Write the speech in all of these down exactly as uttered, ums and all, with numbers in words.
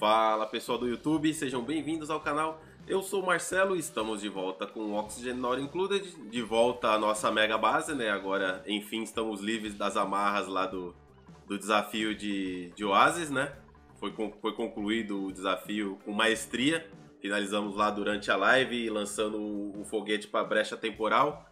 Fala pessoal do YouTube, sejam bem-vindos ao canal. Eu sou o Marcelo e estamos de volta com o Oxygen Not Included, de volta à nossa mega base, né? Agora, enfim, estamos livres das amarras lá do, do desafio de, de Oasis, né? Foi, foi concluído o desafio com maestria, finalizamos lá durante a live, lançando o, o foguete para a brecha temporal.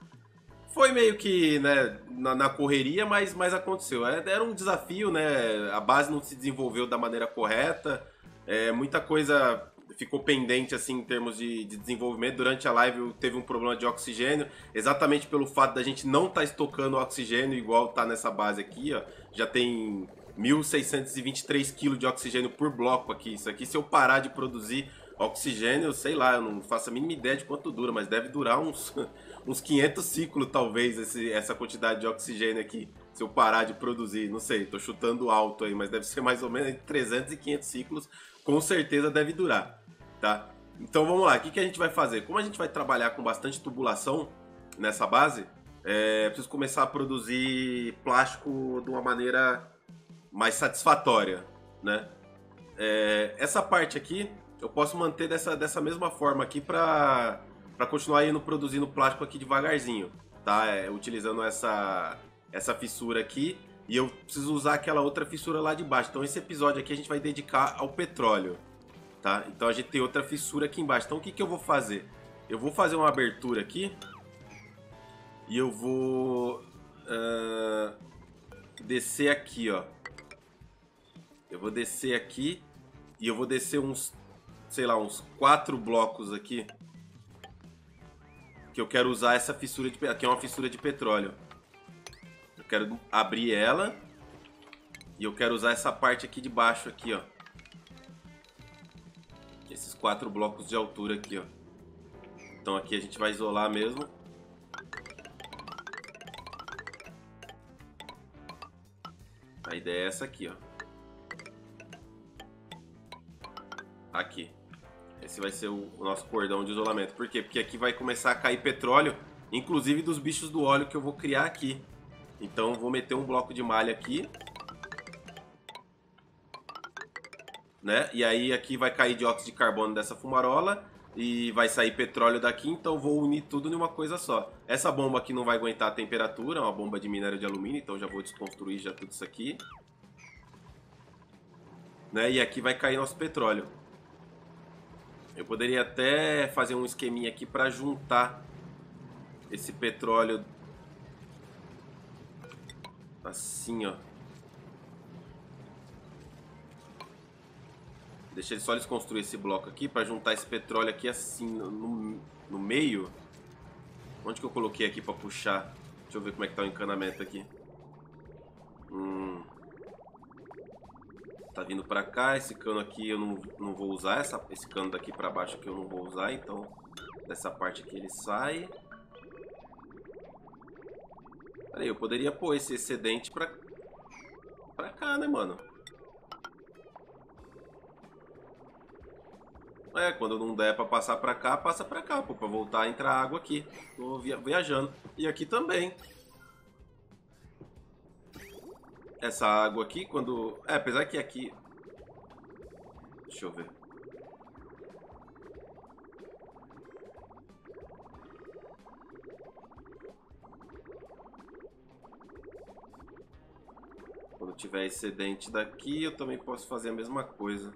Foi meio que, né, na, na correria, mas, mas aconteceu. Era um desafio, né? A base não se desenvolveu da maneira correta, é, muita coisa ficou pendente assim, em termos de, de desenvolvimento. Durante a live teve um problema de oxigênio, exatamente pelo fato da gente não estar tá estocando oxigênio igual tá nessa base aqui, ó. Já tem mil seiscentos e vinte e três quilos de oxigênio por bloco aqui. Isso aqui, se eu parar de produzir oxigênio, sei lá, eu não faço a mínima ideia de quanto dura, mas deve durar uns, uns quinhentos ciclos, talvez, esse, essa quantidade de oxigênio aqui. Se eu parar de produzir, não sei, tô chutando alto aí, mas deve ser mais ou menos entre trezentos e quinhentos ciclos, com certeza deve durar, tá? Então vamos lá, o que, que a gente vai fazer? Como a gente vai trabalhar com bastante tubulação nessa base, é, eu preciso começar a produzir plástico de uma maneira mais satisfatória, né? É, essa parte aqui eu posso manter dessa, dessa mesma forma aqui para continuar indo produzindo plástico aqui devagarzinho, tá? É, utilizando essa, essa fissura aqui, e eu preciso usar aquela outra fissura lá de baixo. Então esse episódio aqui a gente vai dedicar ao petróleo, tá? Então a gente tem outra fissura aqui embaixo. Então o que, que eu vou fazer? Eu vou fazer uma abertura aqui e eu vou uh, descer aqui, ó. Eu vou descer aqui e eu vou descer uns... sei lá, uns quatro blocos aqui, que eu quero usar essa fissura de... aqui é uma fissura de petróleo. Eu quero abrir ela e eu quero usar essa parte aqui de baixo aqui, ó. Esses quatro blocos de altura aqui, ó. Então aqui a gente vai isolar mesmo. A ideia é essa aqui, ó. Aqui. Esse vai ser o nosso cordão de isolamento. Por quê? Porque aqui vai começar a cair petróleo, inclusive dos bichos do óleo que eu vou criar aqui. Então vou meter um bloco de malha aqui, né? E aí aqui vai cair dióxido de carbono dessa fumarola e vai sair petróleo daqui. Então vou unir tudo em uma coisa só. Essa bomba aqui não vai aguentar a temperatura, é uma bomba de minério de alumínio, então já vou desconstruir já tudo isso aqui, né? E aqui vai cair nosso petróleo. Eu poderia até fazer um esqueminha aqui para juntar esse petróleo assim, ó. Deixa eu só desconstruir esse bloco aqui para juntar esse petróleo aqui assim, no, no meio. Onde que eu coloquei aqui para puxar? Deixa eu ver como é que tá o encanamento aqui. Hum... Tá vindo pra cá, esse cano aqui eu não, não vou usar, essa, esse cano daqui pra baixo que eu não vou usar, então dessa parte aqui ele sai. Peraí, eu poderia pôr esse excedente pra, pra cá, né, mano? É, quando não der pra passar pra cá, passa pra cá, pô, pra voltar a entrar água aqui. Tô viajando. E aqui também. Essa água aqui, quando... É, apesar que aqui... Deixa eu ver. Quando tiver excedente daqui, eu também posso fazer a mesma coisa.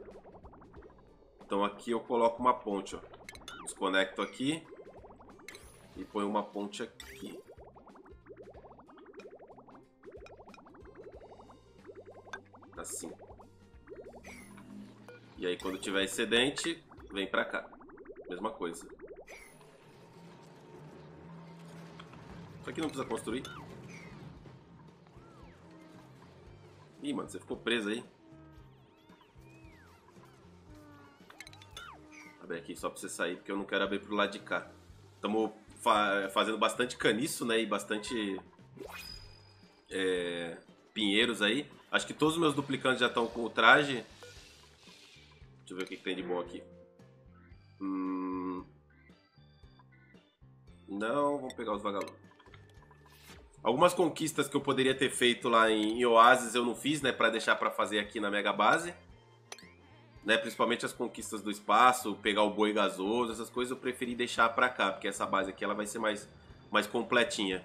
Então aqui eu coloco uma ponte, ó. Desconecto aqui e ponho uma ponte aqui. Assim. E aí quando tiver excedente, vem pra cá. Mesma coisa. Isso aqui não precisa construir. Ih, mano, você ficou preso aí. Abre aqui só pra você sair, porque eu não quero abrir pro lado de cá. Estamos fa fazendo bastante caniço, né? E bastante... É... pinheiros aí. Acho que todos os meus duplicantes já estão com o traje. Deixa eu ver o que, que tem de bom aqui. Hum... Não, vamos pegar os vagabundos. Algumas conquistas que eu poderia ter feito lá em Oasis eu não fiz, né? Pra deixar pra fazer aqui na mega base. né, principalmente as conquistas do espaço, pegar o boi gasoso, essas coisas eu preferi deixar pra cá, porque essa base aqui ela vai ser mais, mais completinha.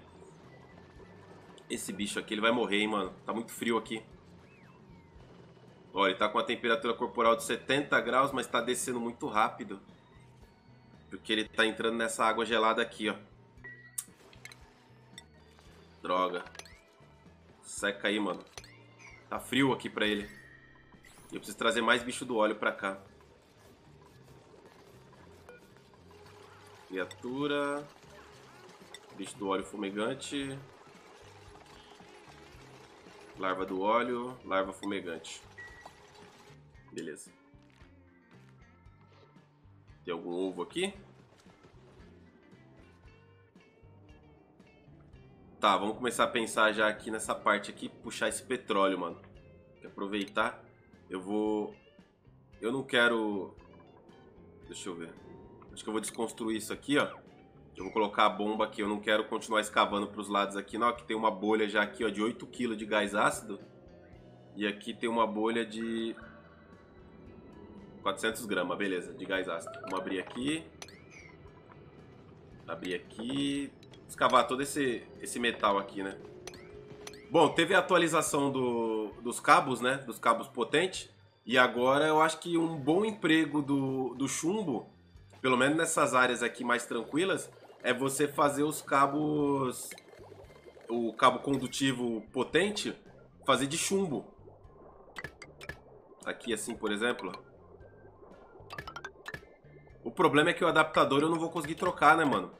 Esse bicho aqui ele vai morrer, hein, mano. Tá muito frio aqui. Olha, ele tá com a temperatura corporal de setenta graus, mas tá descendo muito rápido, porque ele tá entrando nessa água gelada aqui, ó. Droga. Seca aí, mano. Tá frio aqui pra ele. Eu preciso trazer mais bicho do óleo pra cá. Criatura. Bicho do óleo fumegante. Larva do óleo. Larva fumegante. Beleza. Tem algum ovo aqui? Tá, vamos começar a pensar já aqui nessa parte aqui. Puxar esse petróleo, mano. Aproveitar. Eu vou... Eu não quero... Deixa eu ver. Acho que eu vou desconstruir isso aqui, ó. Eu vou colocar a bomba aqui. Eu não quero continuar escavando para os lados aqui, não. Aqui tem uma bolha já aqui, ó, de oito quilos de gás ácido. E aqui tem uma bolha de... quatrocentos gramas, beleza, de gás ácido. Vamos abrir aqui. Abrir aqui. Escavar todo esse, esse metal aqui, né? Bom, teve a atualização do, dos cabos, né? Dos cabos potentes. E agora eu acho que um bom emprego do, do chumbo, pelo menos nessas áreas aqui mais tranquilas, é você fazer os cabos... O cabo condutivo potente, fazer de chumbo. Aqui assim, por exemplo. O problema é que o adaptador eu não vou conseguir trocar, né, mano?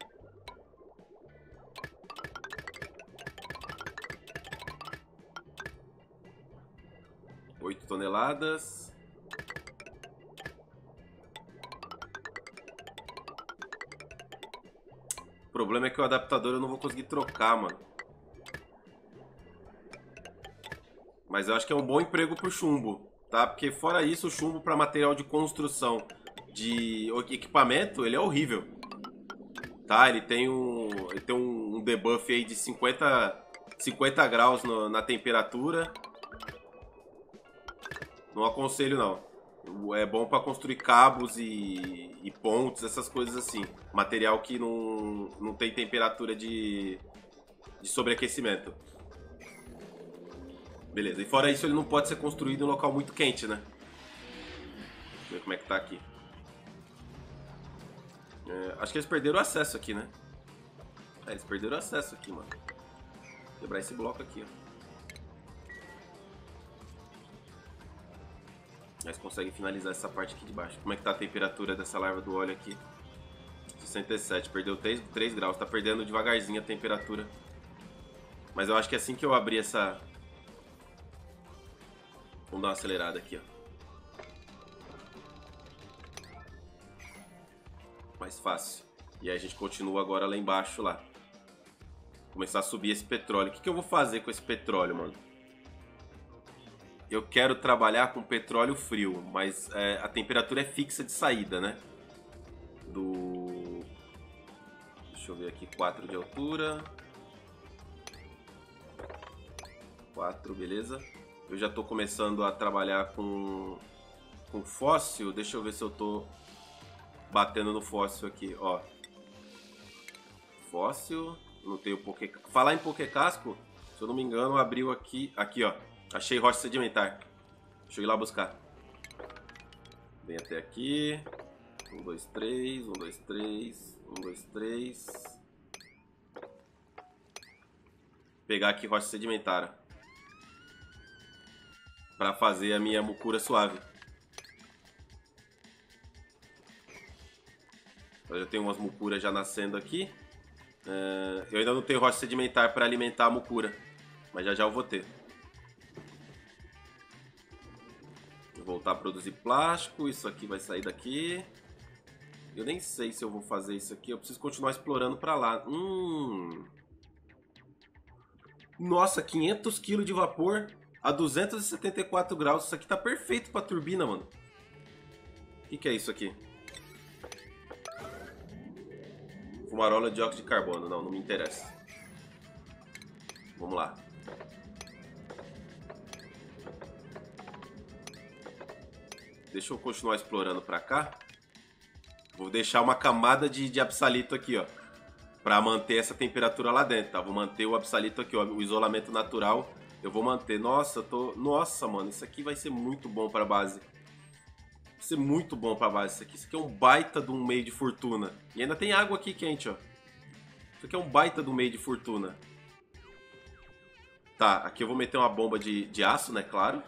oito toneladas. O problema é que o adaptador eu não vou conseguir trocar, mano. Mas eu acho que é um bom emprego pro chumbo, tá? Porque fora isso, o chumbo para material de construção de equipamento, ele é horrível. Tá, ele tem um, ele tem um debuff aí de cinquenta graus no, na temperatura. Não aconselho, não. É bom para construir cabos e, e pontes, essas coisas assim. Material que não, não tem temperatura de, de sobreaquecimento. Beleza, e fora isso ele não pode ser construído em um local muito quente, né? Deixa eu ver como é que tá aqui. É, acho que eles perderam o acesso aqui, né? É, eles perderam o acesso aqui, mano. Vou quebrar esse bloco aqui, ó. Mas consegue finalizar essa parte aqui de baixo. Como é que tá a temperatura dessa larva do óleo aqui? sessenta e sete, perdeu três graus. Tá perdendo devagarzinho a temperatura. Mas eu acho que assim que eu abrir essa... Vamos dar uma acelerada aqui, ó. Mais fácil. E aí a gente continua agora lá embaixo, lá. Começar a subir esse petróleo. O que, que eu vou fazer com esse petróleo, mano? Eu quero trabalhar com petróleo frio, mas é, a temperatura é fixa de saída, né? Do... Deixa eu ver aqui, quatro de altura. quatro, beleza. Eu já tô começando a trabalhar com, com fóssil. Deixa eu ver se eu tô... Batendo no fóssil aqui, ó. Fóssil. Não tenho poké... Falar em poké casco, se eu não me engano, abriu aqui... Aqui, ó. Achei rocha sedimentar. Deixa eu ir lá buscar. Vem até aqui. Um, dois, três. Um, dois, três. Um, dois, três. Pegar aqui rocha sedimentar. Pra fazer a minha mucura suave. Eu tenho umas mucuras já nascendo aqui. Eu ainda não tenho rocha sedimentar para alimentar a mucura, mas já já eu vou ter. Vou voltar a produzir plástico. Isso aqui vai sair daqui. Eu nem sei se eu vou fazer isso aqui. Eu preciso continuar explorando para lá. Hum. Nossa, quinhentos quilos de vapor a duzentos e setenta e quatro graus. Isso aqui tá perfeito para turbina, mano. O que, que é isso aqui? Fumarola de dióxido de carbono. Não, não me interessa. Vamos lá. Deixa eu continuar explorando pra cá. Vou deixar uma camada de, de absalito aqui, ó, pra manter essa temperatura lá dentro, tá? Vou manter o absalito aqui, ó, o isolamento natural. Eu vou manter. Nossa, tô... Nossa, mano, isso aqui vai ser muito bom pra base. Vai ser muito bom pra base isso aqui. Isso aqui é um baita de um meio de fortuna. E ainda tem água aqui quente, ó. Isso aqui é um baita de um meio de fortuna. Tá, aqui eu vou meter uma bomba de, de aço, né, claro.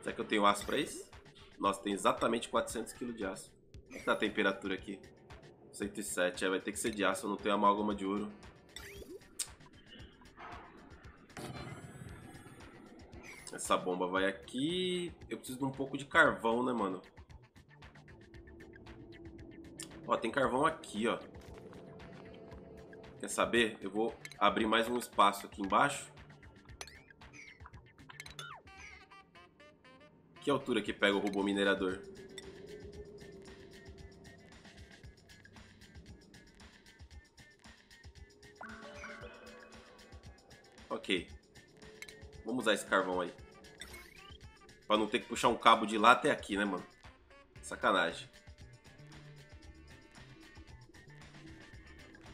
Será que eu tenho aço pra isso? Nossa, tem exatamente quatrocentos quilos de aço. Como é que tá a temperatura aqui? cento e sete, é, vai ter que ser de aço, eu não tenho amálgama de ouro. Essa bomba vai aqui. Eu preciso de um pouco de carvão, né, mano? Ó, tem carvão aqui, ó. Quer saber? Eu vou abrir mais um espaço aqui embaixo. Que altura que pega o robô minerador? Ok. Vamos usar esse carvão aí. Pra não ter que puxar um cabo de lá até aqui, né, mano? Sacanagem.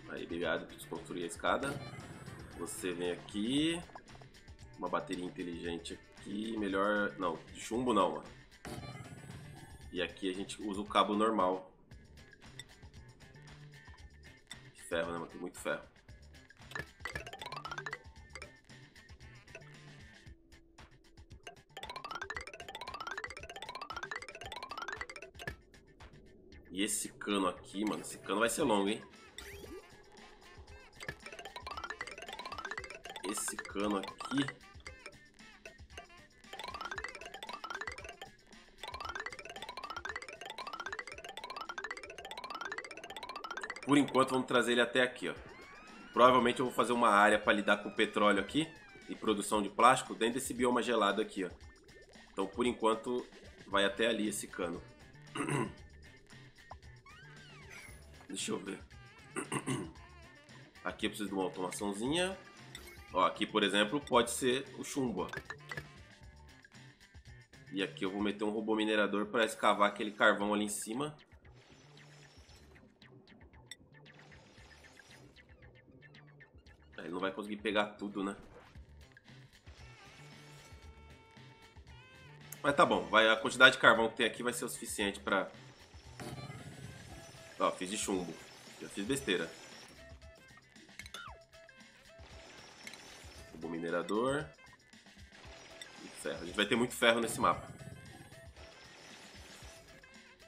Aí, obrigado por desconstruir a escada. Você vem aqui. Uma bateria inteligente aqui. Melhor... Não, de chumbo não, mano. E aqui a gente usa o cabo normal. Ferro, né, mano? Tem muito ferro. E esse cano aqui, mano, esse cano vai ser longo, hein? Esse cano aqui... Por enquanto, vamos trazer ele até aqui, ó. Provavelmente eu vou fazer uma área para lidar com petróleo aqui e produção de plástico dentro desse bioma gelado aqui, ó. Então, por enquanto, vai até ali esse cano. Deixa eu ver. Aqui eu preciso de uma automaçãozinha. Ó, aqui, por exemplo, pode ser o chumbo, ó. E aqui eu vou meter um robô minerador para escavar aquele carvão ali em cima. Ele não vai conseguir pegar tudo, né? Mas tá bom, vai, a quantidade de carvão que tem aqui vai ser o suficiente para... Ó, fiz de chumbo. Já fiz besteira. Robô minerador. E ferro. A gente vai ter muito ferro nesse mapa.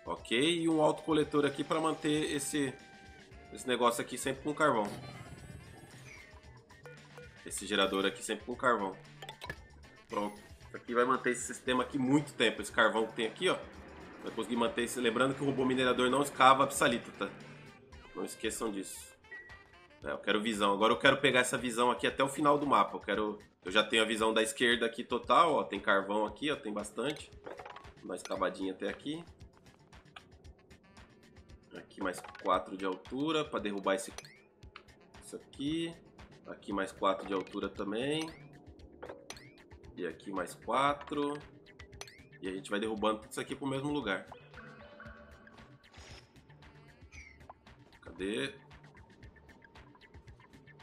Ok. E um autocoletor aqui para manter esse, esse negócio aqui sempre com carvão. Esse gerador aqui sempre com carvão. Pronto. Isso aqui vai manter esse sistema aqui muito tempo. Esse carvão que tem aqui, ó. Vai conseguir manter isso. Lembrando que o robô minerador não escava absalito, tá? Não esqueçam disso. É, eu quero visão. Agora eu quero pegar essa visão aqui até o final do mapa. Eu quero... Eu já tenho a visão da esquerda aqui total, ó. Tem carvão aqui, ó. Tem bastante. Vou dar uma escavadinha até aqui. Aqui mais quatro de altura para derrubar esse... Isso aqui. Aqui mais quatro de altura também. E aqui mais quatro... E a gente vai derrubando tudo isso aqui pro mesmo lugar. Cadê?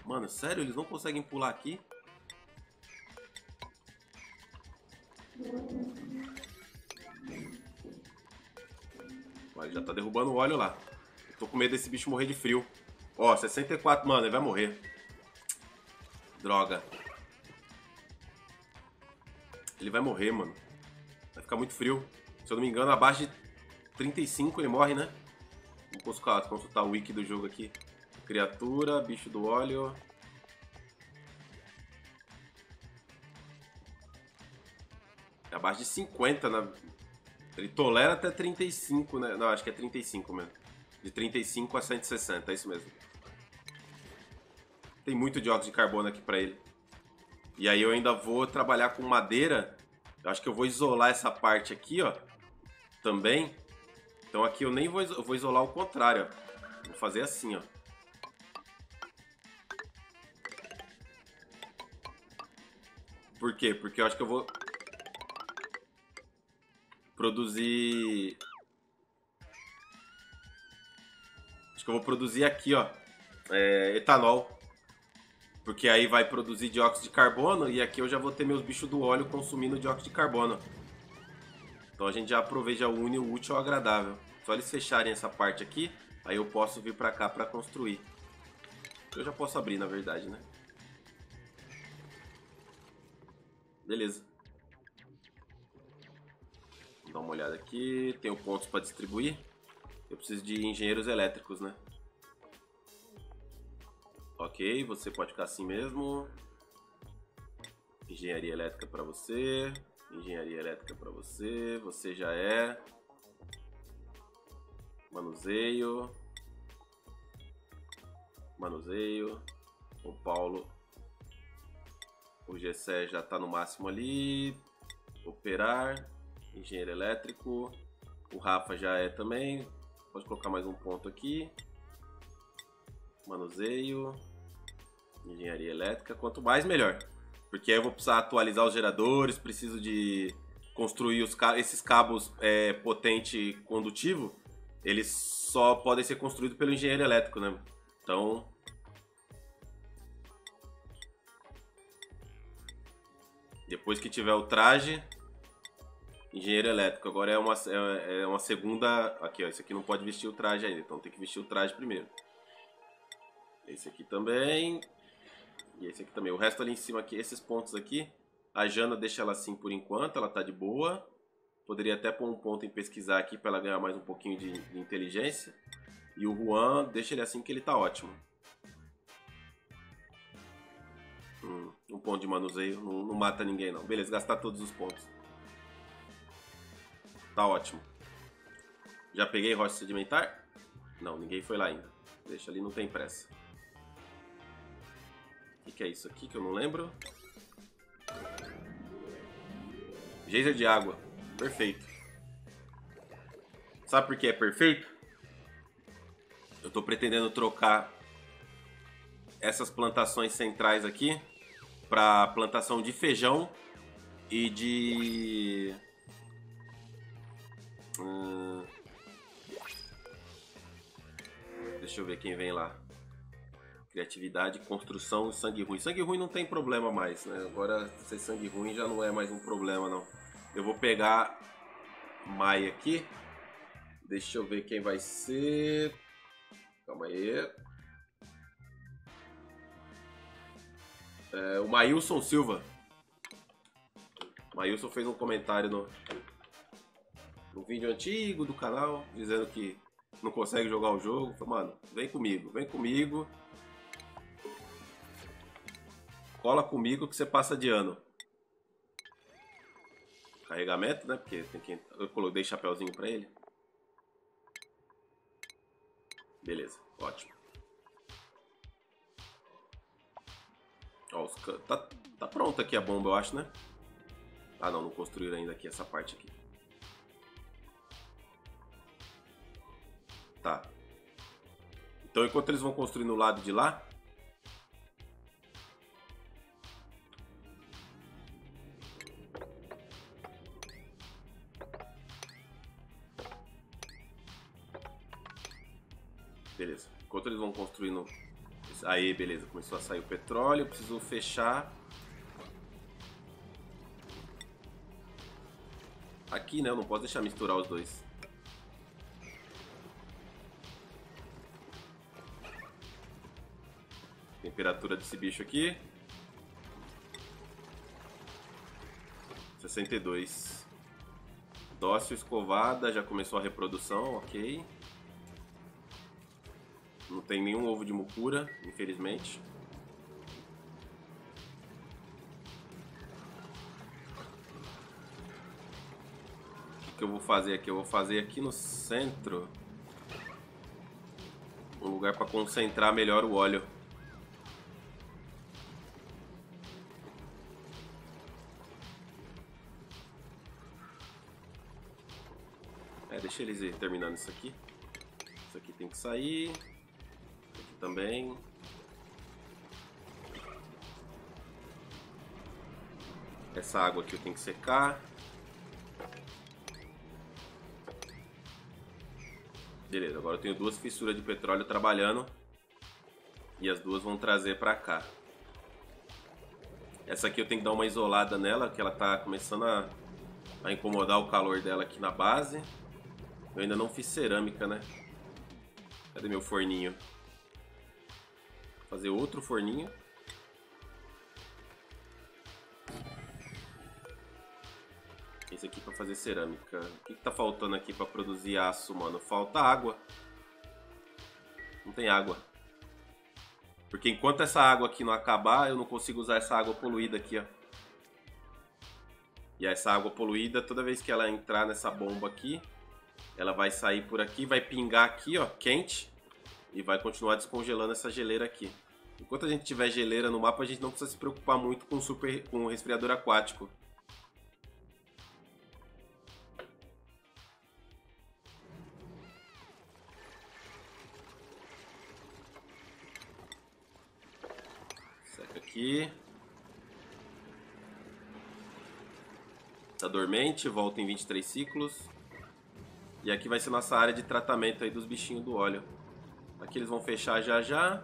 Mano, sério? Eles não conseguem pular aqui? Olha, já tá derrubando o óleo lá. Eu tô com medo desse bicho morrer de frio. Ó, sessenta e quatro. Mano, ele vai morrer. Droga. Ele vai morrer, mano. Vai ficar muito frio. Se eu não me engano, abaixo de trinta e cinco ele morre, né? Vou consultar, consultar o wiki do jogo aqui. Criatura, bicho do óleo. É abaixo de cinquenta, né? Ele tolera até trinta e cinco, né? Não, acho que é trinta e cinco mesmo. De trinta e cinco a cento e sessenta, é isso mesmo. Tem muito dióxido de carbono aqui pra ele. E aí eu ainda vou trabalhar com madeira... Eu acho que eu vou isolar essa parte aqui, ó, também. Então aqui eu nem vou, eu vou isolar o contrário, ó. Vou fazer assim, ó. Por quê? Porque eu acho que eu vou... Produzir... Acho que eu vou produzir aqui, ó. É, etanol. Porque aí vai produzir dióxido de carbono e aqui eu já vou ter meus bichos do óleo consumindo dióxido de carbono. Então a gente já aproveita, já une o útil ao agradável. Só eles fecharem essa parte aqui, aí eu posso vir pra cá pra construir. Eu já posso abrir, na verdade, né? Beleza. Vou dar uma olhada aqui. Tenho pontos pra distribuir. Eu preciso de engenheiros elétricos, né? Ok, você pode ficar assim mesmo. Engenharia elétrica para você. Engenharia elétrica para você. Você já é. Manuseio. Manuseio. O Paulo. O G S E já está no máximo ali. Operar. Engenheiro elétrico. O Rafa já é também. Pode colocar mais um ponto aqui. Manuseio, engenharia elétrica, quanto mais melhor, porque aí eu vou precisar atualizar os geradores, preciso de construir os ca esses cabos é, potente condutivo, eles só podem ser construídos pelo engenheiro elétrico, né? Então, depois que tiver o traje, engenheiro elétrico, agora é uma, é uma segunda, aqui ó, esse aqui não pode vestir o traje ainda, então tem que vestir o traje primeiro. Esse aqui também. E esse aqui também. O resto ali em cima aqui, esses pontos aqui. A Jana deixa ela assim por enquanto, ela tá de boa. Poderia até pôr um ponto em pesquisar aqui para ela ganhar mais um pouquinho de, de inteligência. E o Juan, deixa ele assim que ele tá ótimo. Hum, um ponto de manuseio, não, não mata ninguém não. Beleza, gastar todos os pontos. Tá ótimo. Já peguei rocha sedimentar? Não, ninguém foi lá ainda. Deixa ali, não tem pressa. O que, que é isso aqui que eu não lembro? Geyser de água. Perfeito. Sabe por que é perfeito? Eu tô pretendendo trocar essas plantações centrais aqui para plantação de feijão e de... Hum... Deixa eu ver quem vem lá. Criatividade, construção e sangue ruim. Sangue ruim não tem problema mais, né? Agora, ser sangue ruim já não é mais um problema, não. Eu vou pegar Maia aqui. Deixa eu ver quem vai ser. Calma aí. É, o Maílson Silva. O Maílson fez um comentário no, no vídeo antigo do canal, dizendo que não consegue jogar o jogo. Falei, mano, vem comigo, vem comigo. Cola comigo que você passa de ano. Carregamento, né? Porque tem que... eu coloquei chapéuzinho pra ele. Beleza, ótimo. Ó, os... tá, tá pronta aqui a bomba, eu acho, né? Ah, não, não construíram ainda aqui essa parte aqui. Tá. Então, enquanto eles vão construir no lado de lá... Beleza, enquanto eles vão construindo... Aí, beleza, começou a sair o petróleo, eu preciso fechar... Aqui, né? Eu não posso deixar misturar os dois. Temperatura desse bicho aqui... sessenta e dois. Dócil, escovada, já começou a reprodução, ok. Não tem nenhum ovo de mucura, infelizmente. O que eu vou fazer aqui? Eu vou fazer aqui no centro um lugar para concentrar melhor o óleo. É, deixa eles ir terminando isso aqui. Isso aqui tem que sair. Também. Essa água aqui eu tenho que secar. Beleza, agora eu tenho duas fissuras de petróleo trabalhando. E as duas vão trazer pra cá. Essa aqui eu tenho que dar uma isolada nela, que ela tá começando a, a incomodar o calor dela aqui na base. Eu ainda não fiz cerâmica, né? Cadê meu forninho? Vou fazer outro forninho. Esse aqui pra fazer cerâmica. O que, que tá faltando aqui pra produzir aço, mano? Falta água. Não tem água. Porque enquanto essa água aqui não acabar, eu não consigo usar essa água poluída aqui, ó. E essa água poluída, toda vez que ela entrar nessa bomba aqui, ela vai sair por aqui, vai pingar aqui, ó, quente. E vai continuar descongelando essa geleira aqui. Enquanto a gente tiver geleira no mapa, a gente não precisa se preocupar muito com super, com o resfriador aquático. Aqui. Tá dormente, volta em vinte e três ciclos. E aqui vai ser nossa área de tratamento aí dos bichinhos do óleo. Aqui eles vão fechar já já.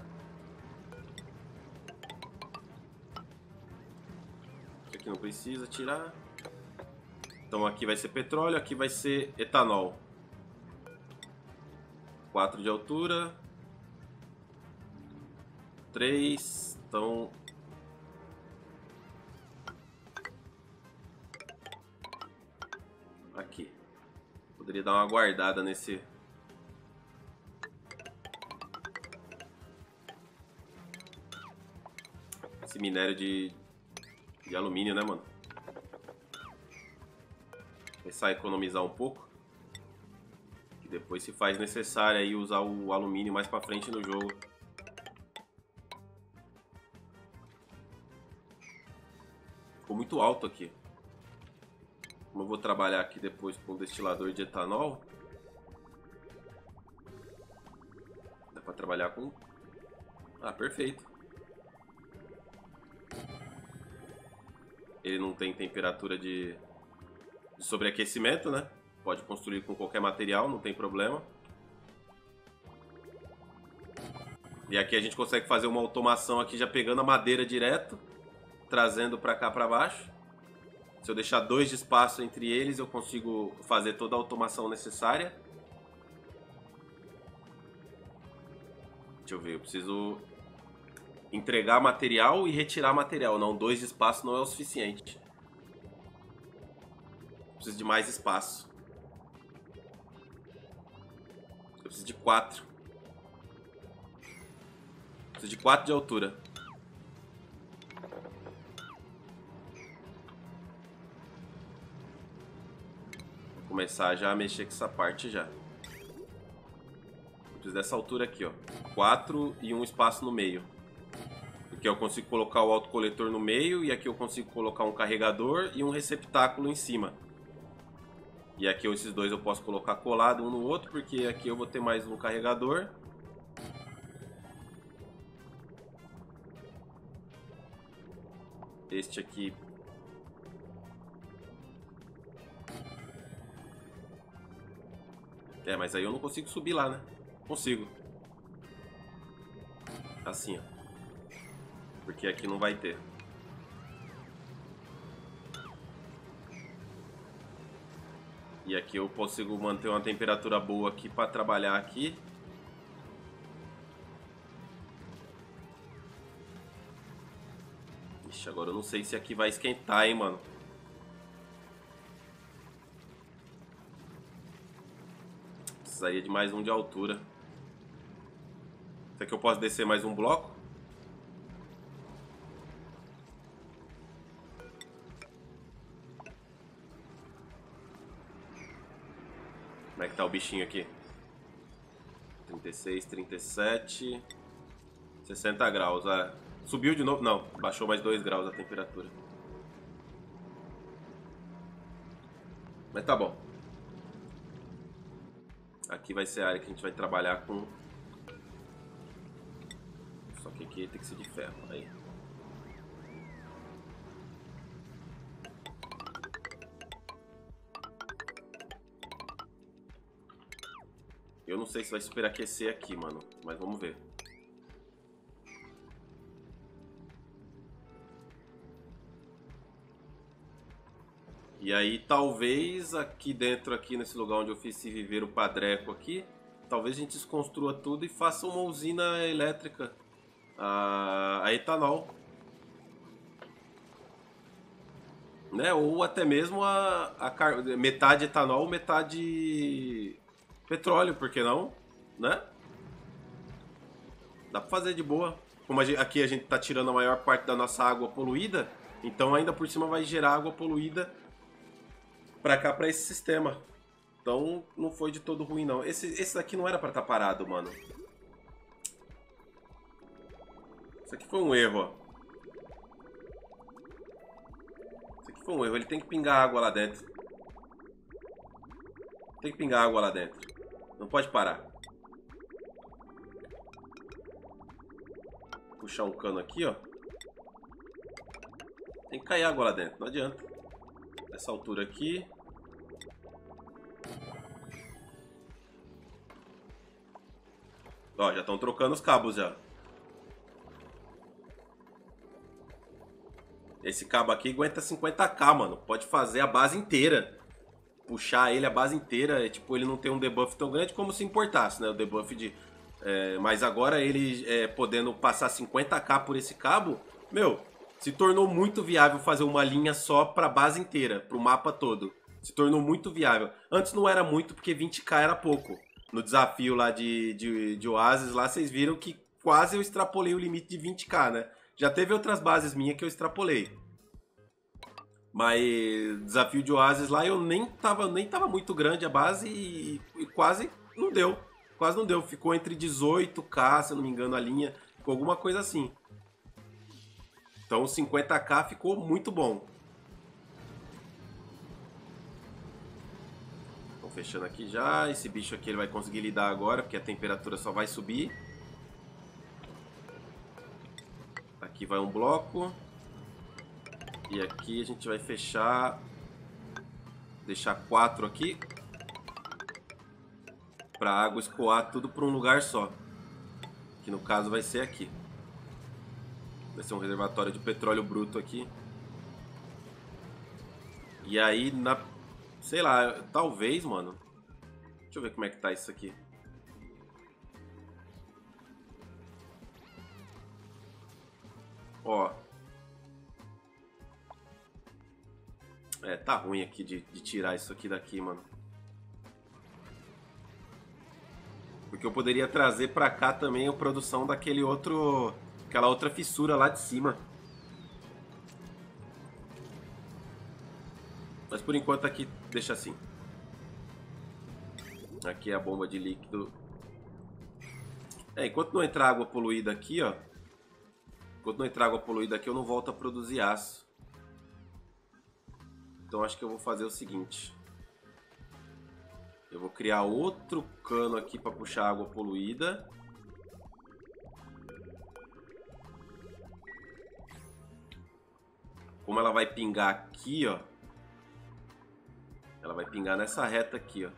Isso aqui não precisa tirar. Então aqui vai ser petróleo, aqui vai ser etanol. quatro de altura. três, então... Aqui. Poderia dar uma guardada nesse... Esse minério de... de alumínio, né, mano? Começar a economizar um pouco. E depois se faz necessário aí usar o alumínio mais pra frente no jogo. Ficou muito alto aqui. Como eu vou trabalhar aqui depois com o destilador de etanol, dá pra trabalhar com... Ah, perfeito. Ele não tem temperatura de, de sobreaquecimento, né? Pode construir com qualquer material, não tem problema. E aqui a gente consegue fazer uma automação aqui já pegando a madeira direto, trazendo pra cá pra baixo. Se eu deixar dois de espaço entre eles, eu consigo fazer toda a automação necessária. Deixa eu ver, eu preciso entregar material e retirar material. Não, dois de espaço não é o suficiente. Eu preciso de mais espaço. Eu preciso de quatro. Eu preciso de quatro de altura. Começar já a mexer com essa parte já. Eu preciso dessa altura aqui, ó. quatro e um espaço no meio. Porque eu consigo colocar o autocoletor no meio e aqui eu consigo colocar um carregador e um receptáculo em cima. E aqui esses dois eu posso colocar colado um no outro, porque aqui eu vou ter mais um carregador. Este aqui... É, mas aí eu não consigo subir lá, né? Consigo. Assim, ó. Porque aqui não vai ter. E aqui eu consigo manter uma temperatura boa aqui pra trabalhar aqui. Ixi, agora eu não sei se aqui vai esquentar, hein, mano. Precisaria de mais um de altura. Será que eu posso descer mais um bloco? Como é que tá o bichinho aqui? trinta e seis, trinta e sete... sessenta graus. Ah, subiu de novo? Não, baixou mais dois graus a temperatura. Mas tá bom. Aqui vai ser a área que a gente vai trabalhar com... Só que aqui tem que ser de ferro, aí. Eu não sei se vai superaquecer aqui, mano. Mas vamos ver. E aí, talvez aqui dentro, aqui nesse lugar onde eu fiz esse viveiro padreco aqui, talvez a gente desconstrua tudo e faça uma usina elétrica a, a etanol. Né? Ou até mesmo a, a car... metade etanol, metade petróleo, por que não? Né? Dá pra fazer de boa. Como a gente, aqui a gente tá tirando a maior parte da nossa água poluída, então ainda por cima vai gerar água poluída pra cá, pra esse sistema. Então não foi de todo ruim, não. Esse, esse daqui não era pra estar parado, mano. Isso aqui foi um erro, ó. Foi um erro, ele tem que pingar água lá dentro. Tem que pingar água lá dentro. Não pode parar. Puxar um cano aqui, ó. Tem que cair água lá dentro, não adianta. Nessa altura aqui. Ó, já estão trocando os cabos já. Esse cabo aqui aguenta cinquenta K, mano. Pode fazer a base inteira. Puxar ele a base inteira. É, tipo, ele não tem um debuff tão grande como se importasse, né? O debuff de... É, mas agora ele é, podendo passar cinquenta K por esse cabo, meu, se tornou muito viável fazer uma linha só pra base inteira, pro mapa todo. Se tornou muito viável. Antes não era muito, porque vinte K era pouco. No desafio lá de, de, de Oasis, lá vocês viram que quase eu extrapolei o limite de vinte K, né? Já teve outras bases minhas que eu extrapolei. Mas desafio de Oasis lá eu nem tava, nem tava muito grande a base e, e quase não deu. Quase não deu. Ficou entre dezoito K, se eu não me engano, a linha. Ficou alguma coisa assim. Então cinquenta K ficou muito bom. Então fechando aqui já. Esse bicho aqui ele vai conseguir lidar agora, porque a temperatura só vai subir. Aqui vai um bloco. E aqui a gente vai fechar. Deixar quatro aqui. Pra água escoar tudo pra um lugar só. Que no caso vai ser aqui. Vai ser um reservatório de petróleo bruto aqui. E aí na... Sei lá, talvez, mano. Deixa eu ver como é que tá isso aqui. Ó. É, tá ruim aqui de, de tirar isso aqui daqui, mano. Porque eu poderia trazer pra cá também a produção daquele outro... Aquela outra fissura lá de cima. Mas por enquanto aqui deixa assim. Aqui é a bomba de líquido. É, enquanto não entrar água poluída aqui, ó. Enquanto não entrar água poluída aqui, eu não volto a produzir aço. Então acho que eu vou fazer o seguinte. Eu vou criar outro cano aqui para puxar água poluída. Como ela vai pingar aqui, ó. Ela vai pingar nessa reta aqui, ó.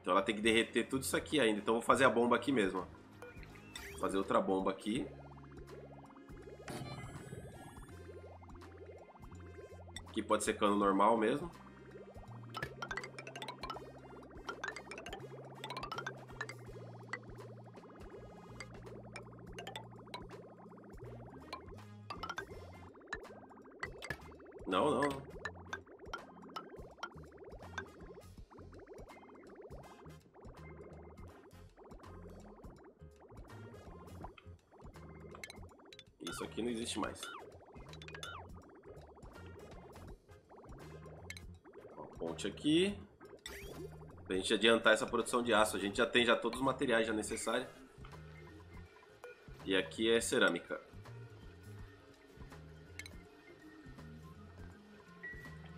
Então ela tem que derreter tudo isso aqui ainda. Então eu vou fazer a bomba aqui mesmo, ó. Fazer outra bomba aqui. Aqui pode ser cano normal mesmo. Não, não. Isso aqui não existe mais. Uma ponte aqui. Pra gente adiantar essa produção de aço. A gente já tem já todos os materiais já necessários. E aqui é cerâmica.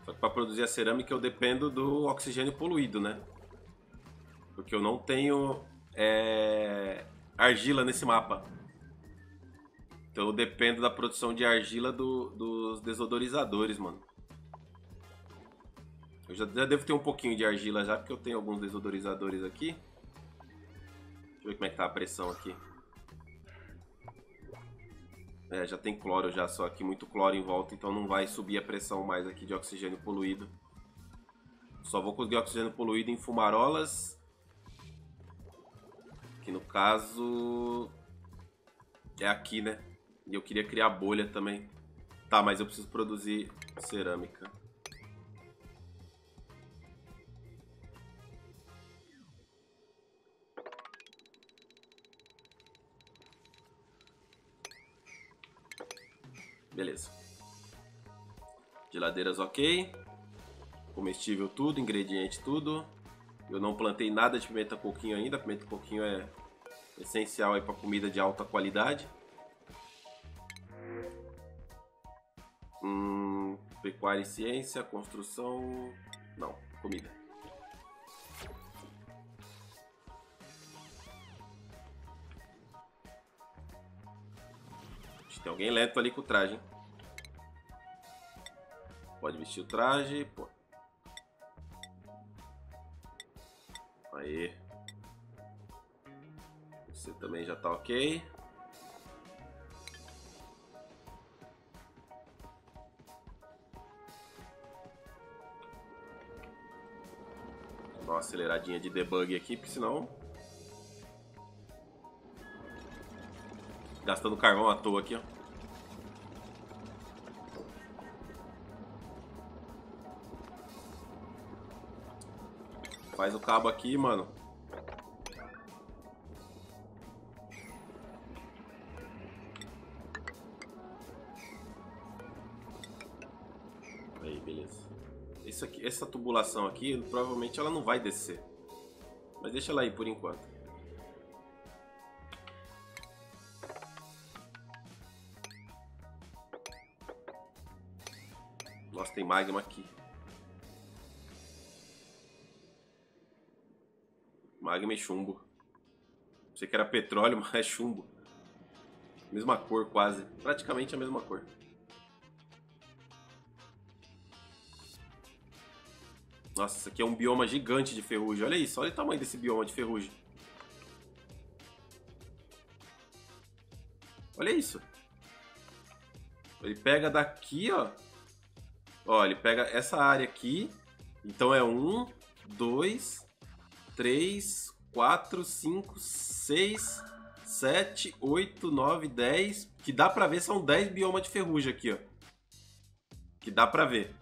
Só que pra produzir a cerâmica eu dependo do oxigênio poluído, né? Porque eu não tenho é, argila nesse mapa. Então eu dependo da produção de argila do, dos desodorizadores, mano. Eu já, já devo ter um pouquinho de argila já, porque eu tenho alguns desodorizadores aqui. Deixa eu ver como é que tá a pressão aqui. É, já tem cloro já, só aqui muito cloro em volta, então não vai subir a pressão mais aqui de oxigênio poluído. Só vou conseguir oxigênio poluído em fumarolas. Que no caso... é aqui, né? E eu queria criar bolha também. Tá, mas eu preciso produzir cerâmica. Beleza. Geladeiras ok. Comestível tudo, ingrediente tudo. Eu não plantei nada de pimenta coquinho ainda. Pimenta coquinho é essencial aí para comida de alta qualidade. Hum, pecuária e ciência, construção... não, comida. Tem alguém lento ali com o traje, hein? Pode vestir o traje, pô. Aí. Você também já tá ok. Vou dar uma aceleradinha de debug aqui, porque senão... gastando carvão à toa aqui, ó. Faz o cabo aqui, mano. Aí, beleza. Isso aqui, essa tubulação aqui, provavelmente ela não vai descer. Mas deixa ela aí por enquanto. Nossa, tem magma aqui. Magma e chumbo. Pensei que era petróleo, mas é chumbo. Mesma cor quase. Praticamente a mesma cor. Nossa, isso aqui é um bioma gigante de ferrugem. Olha isso, olha o tamanho desse bioma de ferrugem. Olha isso. Ele pega daqui, ó. Ó, ele pega essa área aqui, então é um, dois, três, quatro, cinco, seis, sete, oito, nove, dez, que dá pra ver, são dez biomas de ferrugem aqui, ó. Que dá pra ver.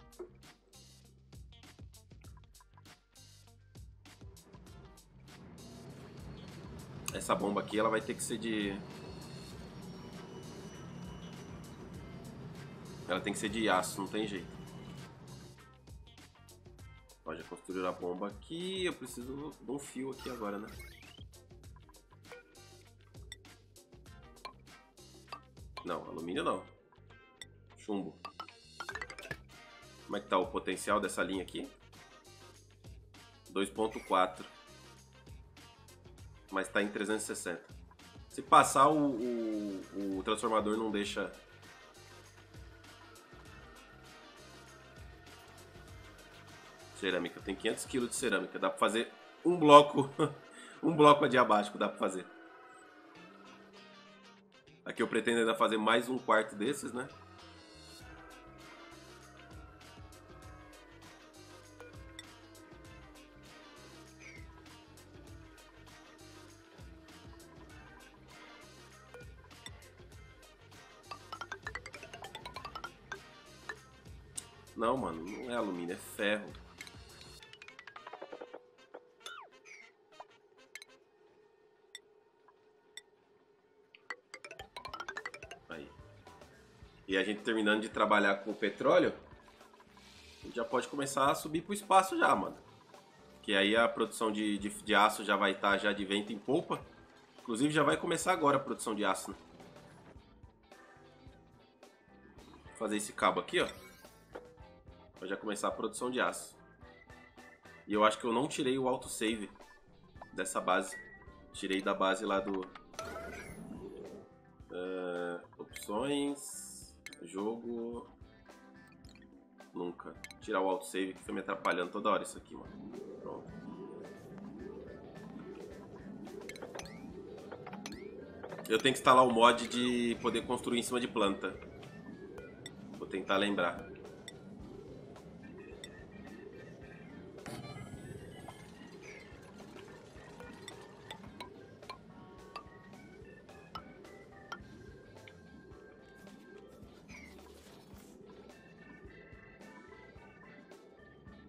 Essa bomba aqui, ela vai ter que ser de... ela tem que ser de aço, não tem jeito. Já construí a bomba aqui, eu preciso de um fio aqui agora, né? Não, alumínio não. Chumbo. Como é que tá o potencial dessa linha aqui? dois ponto quatro. Mas tá em trezentos e sessenta. Se passar, o, o, o transformador não deixa... cerâmica, tem quinhentos quilos de cerâmica, dá pra fazer um bloco, um bloco adiabático, dá pra fazer. Aqui eu pretendo ainda fazer mais um quarto desses, né? Não, mano, não é alumínio, é ferro. E a gente terminando de trabalhar com o petróleo, a gente já pode começar a subir para o espaço já, mano. Que aí a produção de, de, de aço já vai estar tá já de vento em popa. Inclusive já vai começar agora a produção de aço. Né? Vou fazer esse cabo aqui, ó. Pra já começar a produção de aço. E eu acho que eu não tirei o autosave dessa base. Tirei da base lá do... Uh, opções... jogo... Nunca. Tirar o autosave que foi me atrapalhando toda hora isso aqui, mano. Pronto. Eu tenho que instalar o mod de poder construir em cima de planta. Vou tentar lembrar.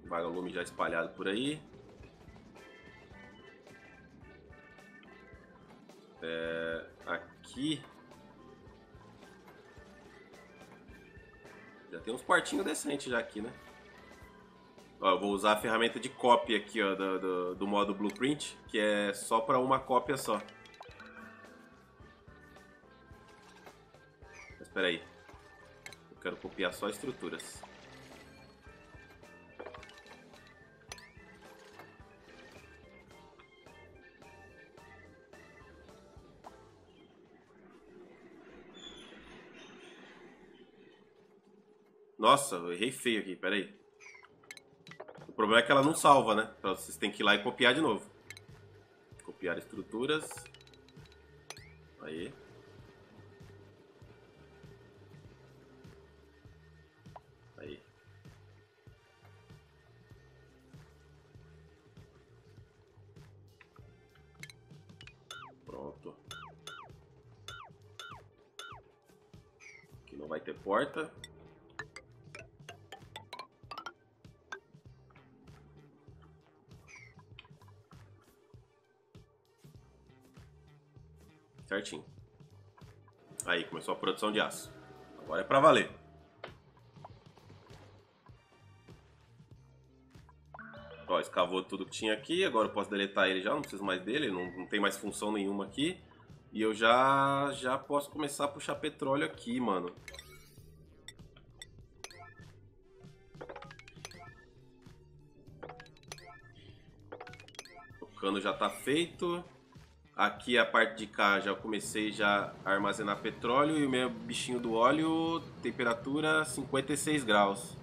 Vagalume já espalhado por aí. É, aqui já tem uns quartinhos decentes já aqui, né? Ó, eu vou usar a ferramenta de cópia aqui, ó, do, do, do modo Blueprint, que é só para uma cópia só. Mas espera aí, eu quero copiar só estruturas. Nossa, eu errei feio aqui, peraí. O problema é que ela não salva, né? Então vocês têm que ir lá e copiar de novo. Copiar estruturas. Aí. Aí. Pronto. Aqui não vai ter porta. Certinho. Aí, começou a produção de aço. Agora é pra valer. Ó, escavou tudo que tinha aqui. Agora eu posso deletar ele já, não preciso mais dele. Não, não tem mais função nenhuma aqui. E eu já, já posso começar a puxar petróleo aqui, mano. O cano já tá feito. Aqui a parte de cá já comecei já a armazenar petróleo e o meu bichinho do óleo, temperatura cinquenta e seis graus.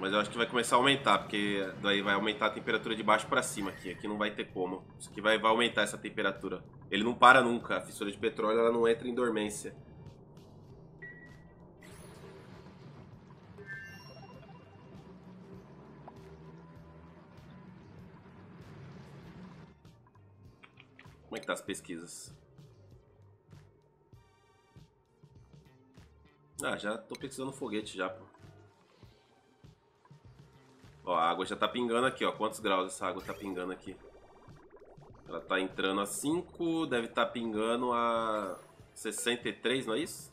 Mas eu acho que vai começar a aumentar, porque daí vai aumentar a temperatura de baixo para cima aqui. Aqui não vai ter como. Isso aqui vai, vai aumentar essa temperatura. Ele não para nunca, a fissura de petróleo ela não entra em dormência. Como é que tá as pesquisas? Ah, já tô pesquisando foguete já, pô. Ó, a água já tá pingando aqui, ó. Quantos graus essa água tá pingando aqui? Ela tá entrando a cinco, deve tá pingando a sessenta e três, não é isso?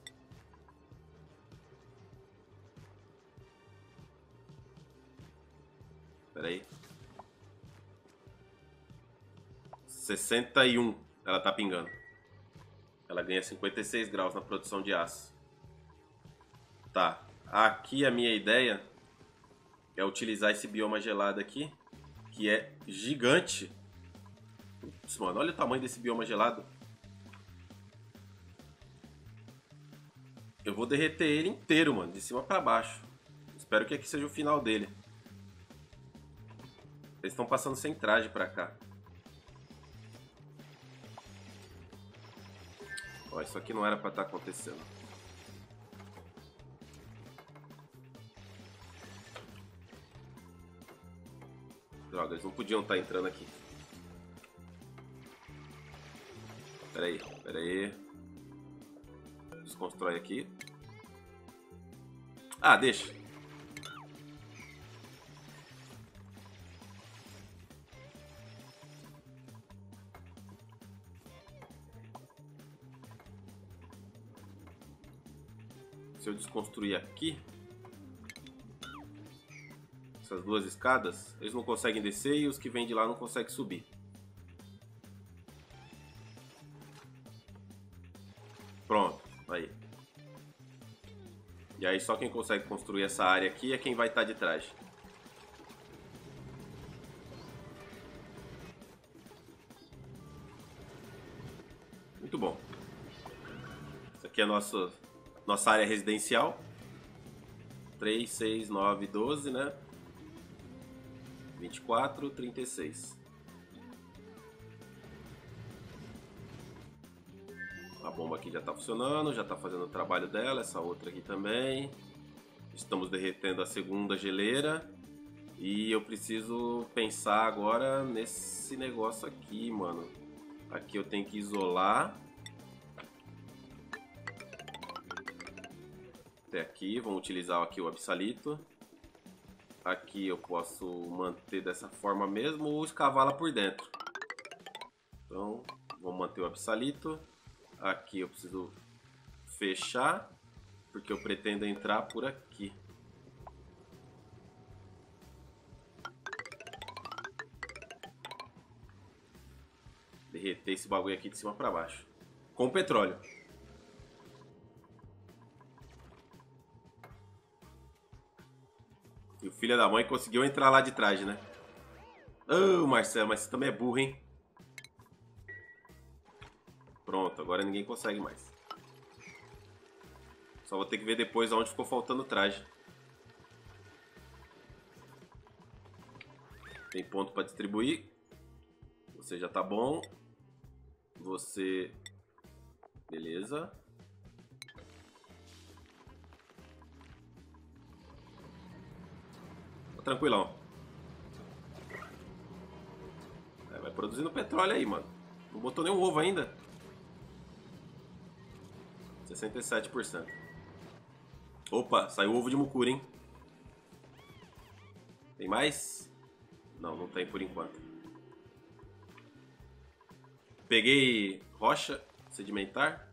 Pera aí. sessenta e um ela tá pingando. Ela ganha cinquenta e seis graus na produção de aço. Tá. Aqui a minha ideia é utilizar esse bioma gelado aqui, que é gigante. Putz, mano, olha o tamanho desse bioma gelado. Eu vou derreter ele inteiro, mano, de cima pra baixo. Espero que aqui seja o final dele. Eles estão passando sem traje pra cá. Ó, isso aqui não era pra estar acontecendo. Droga, eles não podiam estar entrando aqui. Pera aí, pera aí. Desconstrói aqui. Ah, deixa. Se eu desconstruir aqui essas duas escadas, eles não conseguem descer e os que vêm de lá não conseguem subir. Pronto, aí. E aí só quem consegue construir essa área aqui é quem vai estar de trás. Muito bom. Isso aqui é a nossa, nossa área residencial. três, seis, nove, doze, né? vinte e quatro, trinta e seis. A bomba aqui já está funcionando, já está fazendo o trabalho dela, essa outra aqui também. Estamos derretendo a segunda geleira. E eu preciso pensar agora nesse negócio aqui, mano. Aqui eu tenho que isolar. Até aqui, vamos utilizar aqui o absalito. Aqui eu posso manter dessa forma mesmo ou escavar lá por dentro. Então, vou manter o absalito. Aqui eu preciso fechar, porque eu pretendo entrar por aqui. Derreter esse bagulho aqui de cima para baixo. Com o petróleo. E o filho da mãe conseguiu entrar lá de trás, né? Ô, Marcelo, mas você também é burro, hein? Pronto, agora ninguém consegue mais. Só vou ter que ver depois aonde ficou faltando o traje. Tem ponto para distribuir. Você já tá bom. Você... Beleza. Tá tranquilão. É, vai produzindo petróleo aí, mano. Não botou nenhum ovo ainda. sessenta e sete por cento. Opa, saiu ovo de mucura, hein? Tem mais? Não, não tem por enquanto. Peguei rocha sedimentar.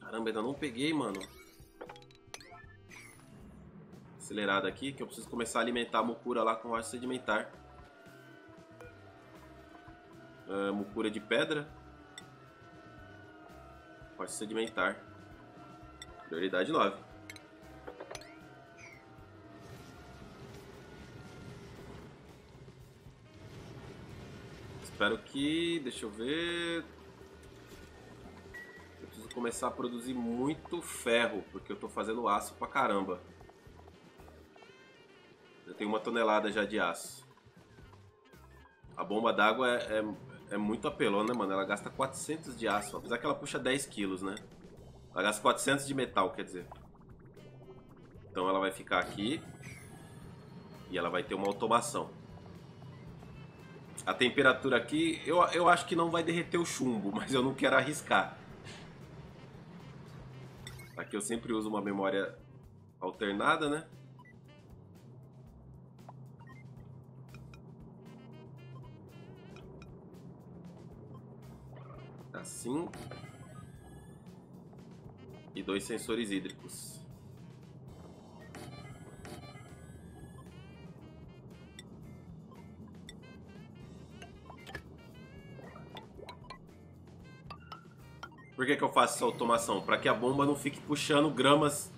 Caramba, ainda não peguei, mano. Acelerado aqui, que eu preciso começar a alimentar a mucura lá com rocha sedimentar. Uh, mucura de pedra. Rocha sedimentar. Prioridade nove. Espero que... Deixa eu ver... Eu preciso começar a produzir muito ferro, porque eu tô fazendo aço pra caramba. Eu tenho uma tonelada já de aço. A bomba d'água é... é... É muito apelona, né, mano? Ela gasta quatrocentos de aço, apesar que ela puxa dez quilos, né? Ela gasta quatrocentos de metal, quer dizer. Então ela vai ficar aqui. E ela vai ter uma automação. A temperatura aqui, eu, eu acho que não vai derreter o chumbo, mas eu não quero arriscar. Aqui eu sempre uso uma memória alternada, né? Assim. E dois sensores hídricos. Por que que eu faço essa automação? Para que a bomba não fique puxando gramas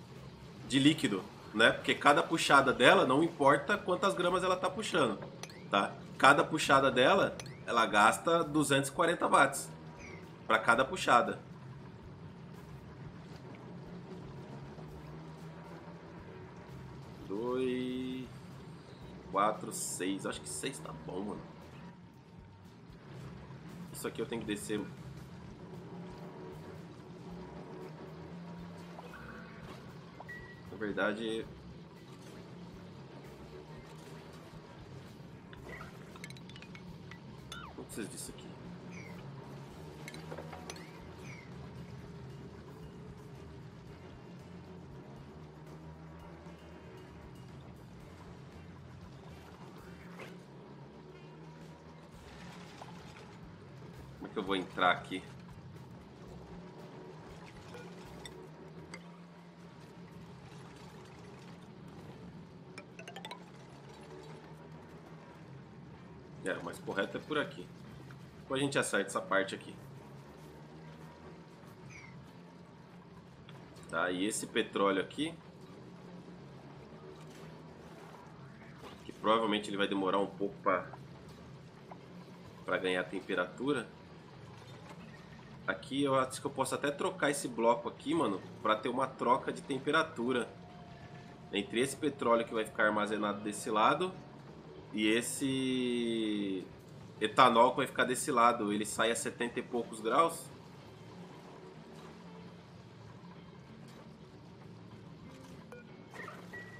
de líquido, né? Porque cada puxada dela, não importa quantas gramas ela tá puxando, tá? Cada puxada dela, ela gasta duzentos e quarenta watts. Para cada puxada. dois, quatro, seis. Acho que seis tá bom, mano. Isso aqui eu tenho que descer. Na verdade... Não preciso disso aqui. Que eu vou entrar aqui. É, o mais correto é por aqui. Depois a gente acerta essa parte aqui. Tá, e esse petróleo aqui, que provavelmente ele vai demorar um pouco para para ganhar temperatura. Aqui eu acho que eu posso até trocar esse bloco aqui, mano, pra ter uma troca de temperatura entre esse petróleo que vai ficar armazenado desse lado e esse etanol que vai ficar desse lado. Ele sai a setenta e poucos graus.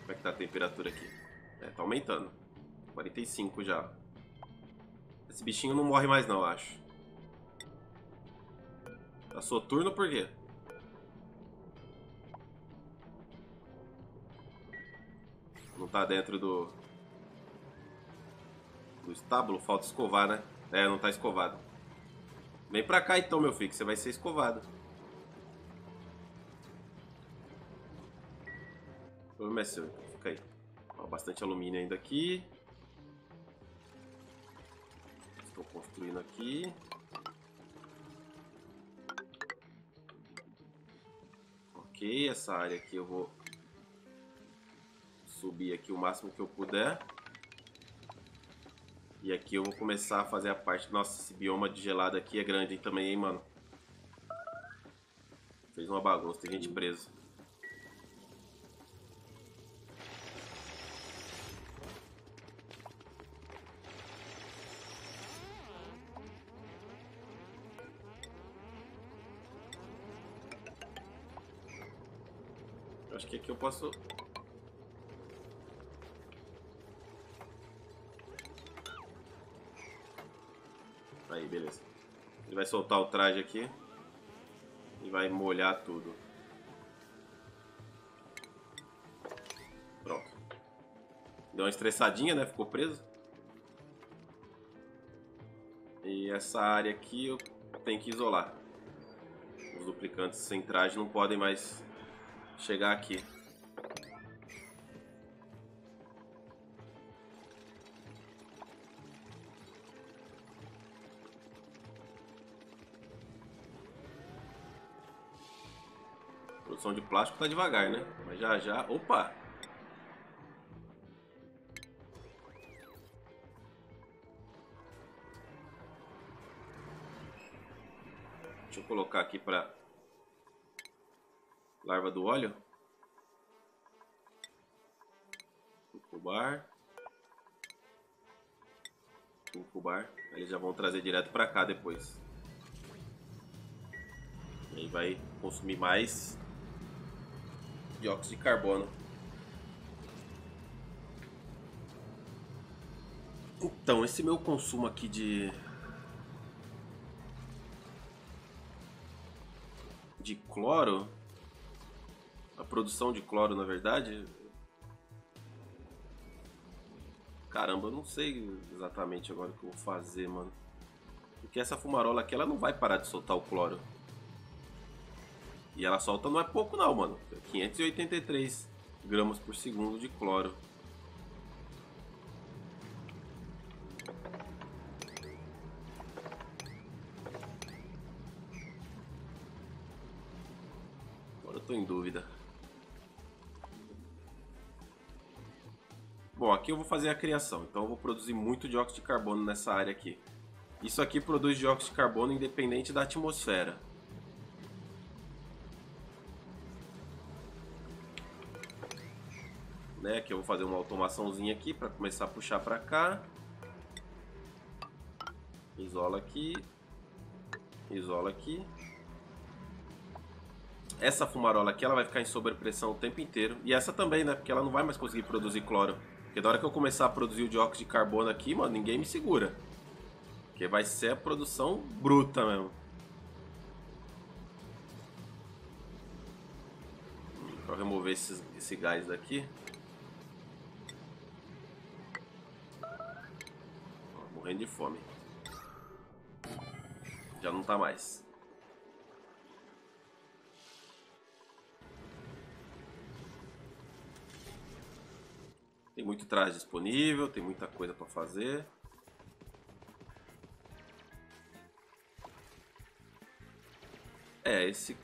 Como é que tá a temperatura aqui? É, tá aumentando. quarenta e cinco já. Esse bichinho não morre mais não, eu acho. Passou turno por quê? Não tá dentro do... do estábulo? Falta escovar, né? É, não tá escovado. Vem pra cá então, meu filho, que você vai ser escovado. Como é seu? Fica aí. Ó, bastante alumínio ainda aqui. Estou construindo aqui. Ok, essa área aqui eu vou subir aqui o máximo que eu puder. E aqui eu vou começar a fazer a parte... Nossa, esse bioma de gelada aqui é grande, hein, também, hein, mano? Fez uma bagunça, tem gente presa. Acho que aqui eu posso... Aí, beleza. Ele vai soltar o traje aqui e vai molhar tudo. Pronto. Deu uma estressadinha, né? Ficou preso. E essa área aqui eu tenho que isolar. Os duplicantes sem traje não podem mais... chegar aqui. A produção de plástico tá devagar, né? Mas já já... Opa! Deixa eu colocar aqui pra... larva do óleo. Incubar. Incubar. Eles já vão trazer direto pra cá depois. E aí vai consumir mais dióxido de carbono. Então, esse meu consumo aqui de... de cloro... a produção de cloro, na verdade... Caramba, eu não sei exatamente agora o que eu vou fazer, mano. Porque essa fumarola aqui, ela não vai parar de soltar o cloro. E ela solta não é pouco não, mano. quinhentos e oitenta e três gramas por segundo de cloro. Agora eu tô em dúvida. Bom, aqui eu vou fazer a criação, então eu vou produzir muito dióxido de carbono nessa área aqui. Isso aqui produz dióxido de carbono independente da atmosfera. Né? Aqui eu vou fazer uma automaçãozinha aqui para começar a puxar para cá. Isola aqui. Isola aqui. Essa fumarola aqui ela vai ficar em sobrepressão o tempo inteiro. E essa também, né? Porque ela não vai mais conseguir produzir cloro. Porque da hora que eu começar a produzir o dióxido de carbono aqui, mano, ninguém me segura. Porque vai ser a produção bruta mesmo. Pra remover esses, esse gás daqui. Ó, morrendo de fome. Já não tá mais. Tem muito traje disponível, tem muita coisa para fazer. É, esse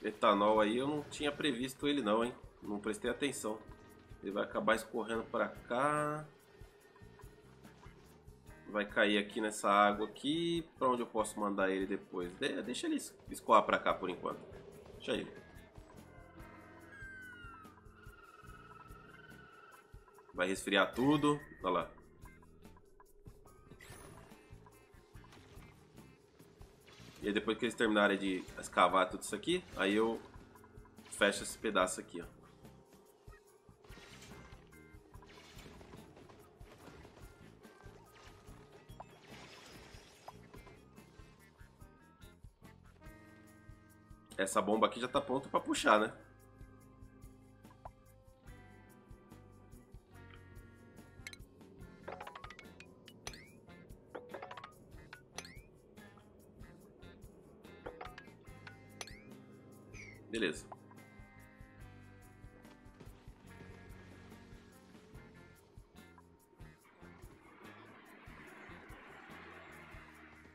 etanol aí eu não tinha previsto ele não, hein? Não prestei atenção. Ele vai acabar escorrendo para cá. vai cair aqui nessa água aqui. Pra onde eu posso mandar ele depois? De deixa ele escoar pra cá por enquanto. Deixa ele. Vai resfriar tudo. Olha lá. E aí depois que eles terminarem de escavar tudo isso aqui, aí eu fecho esse pedaço aqui, ó. Essa bomba aqui já tá pronta pra puxar, né? Beleza.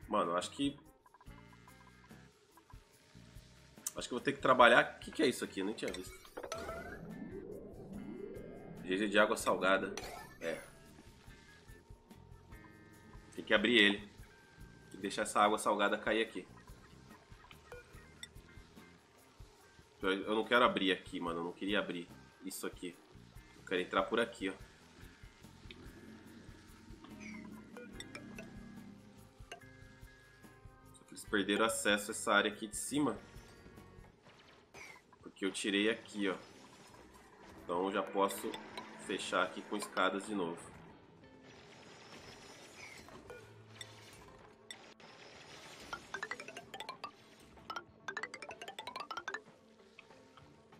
Mano, acho que... Acho que eu vou ter que trabalhar... O que, que é isso aqui? Eu nem tinha visto. G G de água salgada. É. Tem que abrir ele. Tem que deixar essa água salgada cair aqui. Eu não quero abrir aqui, mano. Eu não queria abrir isso aqui. Eu quero entrar por aqui, ó. Só que eles perderam acesso a essa área aqui de cima. Que eu tirei aqui, ó. Então já posso fechar aqui com escadas de novo.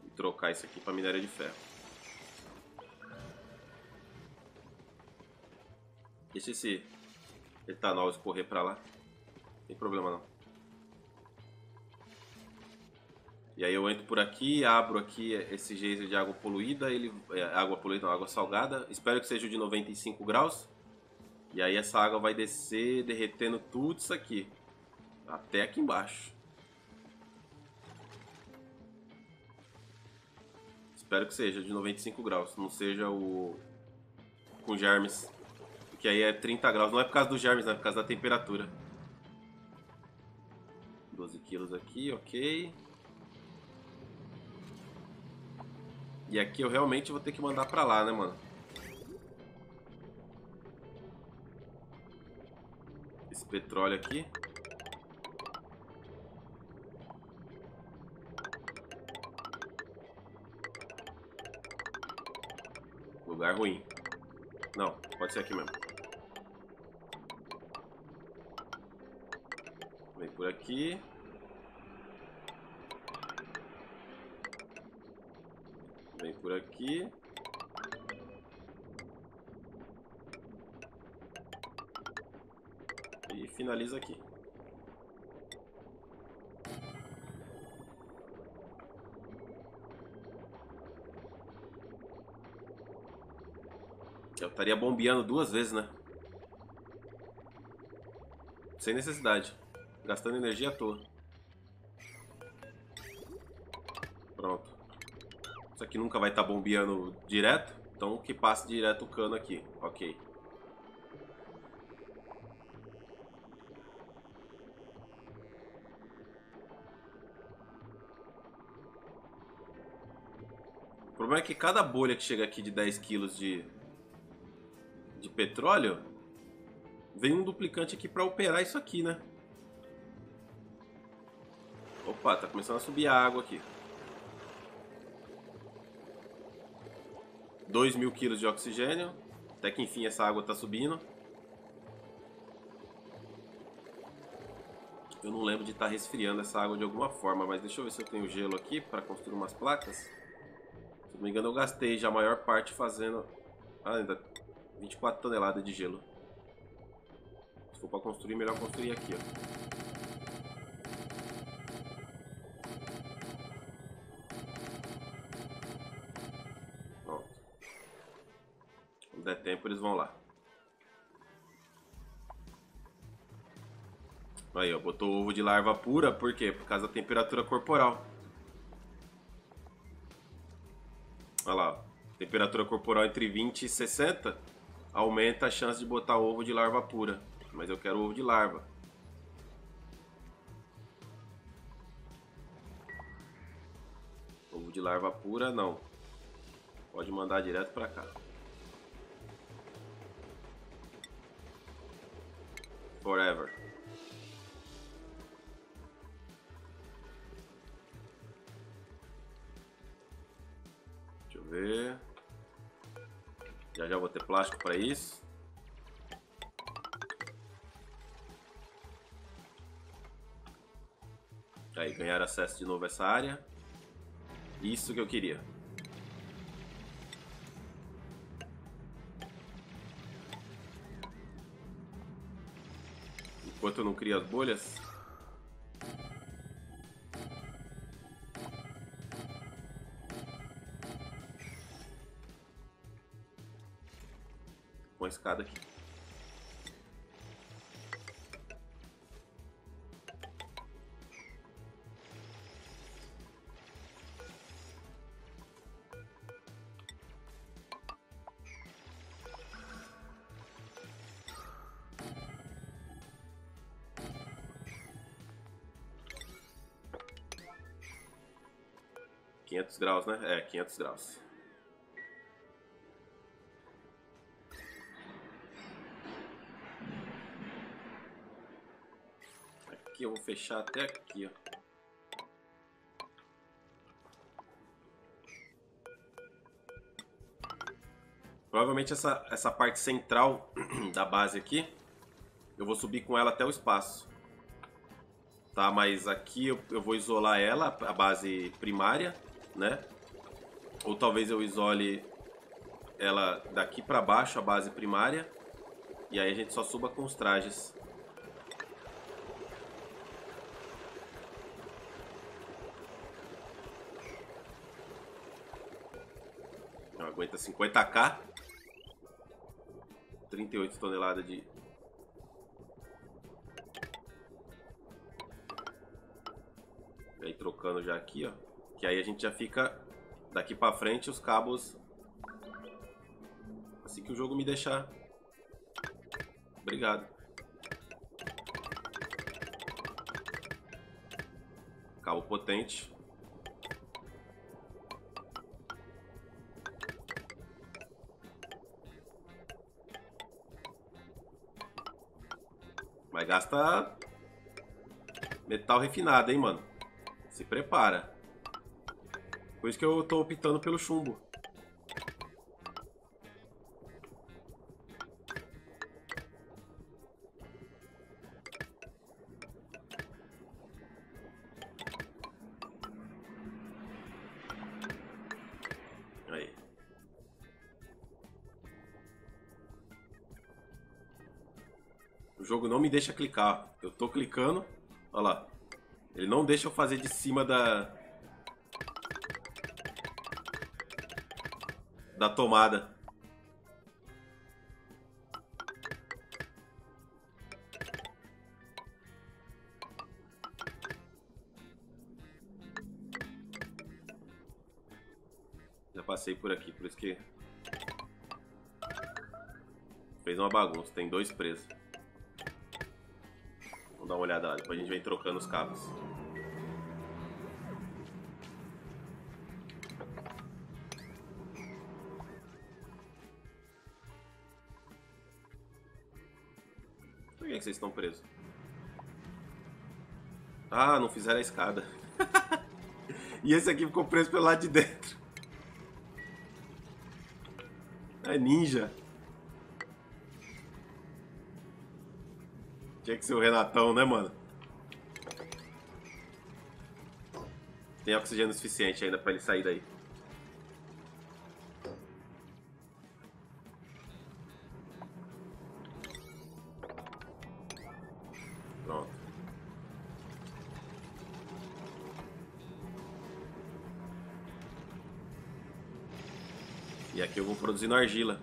E trocar isso aqui para minério de ferro. Deixa esse etanol escorrer para lá. Não tem problema não. E aí eu entro por aqui, abro aqui esse geyser de água poluída, ele, água poluída, não, água salgada. Espero que seja de noventa e cinco graus. E aí essa água vai descer, derretendo tudo isso aqui. Até aqui embaixo. Espero que seja de noventa e cinco graus, não seja o com germes. Porque aí é trinta graus, não é por causa dos germes, não, é por causa da temperatura. doze quilos aqui, ok. E aqui eu realmente vou ter que mandar pra lá, né, mano? Esse petróleo aqui. Lugar ruim. Não, pode ser aqui mesmo. Vem por aqui. Vem por aqui. E finaliza aqui. Eu estaria bombeando duas vezes, né? Sem necessidade. Gastando energia à toa. Pronto. Isso aqui nunca vai estar bombeando direto, então que passe direto o cano aqui, ok. O problema é que cada bolha que chega aqui de dez quilos de, de petróleo, vem um duplicante aqui para operar isso aqui, né? Opa, tá começando a subir a água aqui. dois mil quilos de oxigênio. Até que enfim essa água tá subindo. Eu não lembro de estar tá resfriando essa água de alguma forma, mas deixa eu ver se eu tenho gelo aqui para construir umas placas. Se não me engano eu gastei já a maior parte fazendo... Ah, ainda vinte e quatro toneladas de gelo. Se for para construir, melhor construir aqui, ó. Der tempo eles vão lá. Aí, ó, botou ovo de larva pura, por quê? Por causa da temperatura corporal. Olha lá, ó. Temperatura corporal entre vinte e sessenta. aumenta a chance de botar ovo de larva pura, mas eu quero ovo de larva. Ovo de larva pura não, pode mandar direto para cá. Forever. Deixa eu ver. Já já vou ter plástico para isso. Aí, ganhar acesso de novo a essa área. Isso que eu queria. Enquanto eu não crio as bolhas. Com a escada aqui. quinhentos graus, né? É, quinhentos graus. Aqui eu vou fechar até aqui, ó. Provavelmente essa, essa parte central da base aqui, eu vou subir com ela até o espaço. Tá, mas aqui eu, eu vou isolar ela, a base primária, né? Ou talvez eu isole ela daqui para baixo, a base primária, e aí a gente só suba com os trajes. Não, aguenta cinquenta K, trinta e oito toneladas de... E aí trocando já aqui, ó. Que aí a gente já fica daqui pra frente os cabos assim que o jogo me deixar. Obrigado. Cabo potente. Mas gasta metal refinado, hein, mano? Se prepara. Por isso que eu tô optando pelo chumbo. Aí. O jogo não me deixa clicar. Eu tô clicando. Olha lá. Ele não deixa eu fazer de cima da... da tomada. Já passei por aqui, por isso que fez uma bagunça. Tem dois presos. Vamos dar uma olhada lá, depois a gente vem trocando os cabos. Que vocês estão presos. Ah, não fizeram a escada. E esse aqui ficou preso pelo lado de dentro. É ninja. Tinha que ser o Renatão, né, mano? Tem oxigênio suficiente ainda pra ele sair daí. Produzindo argila.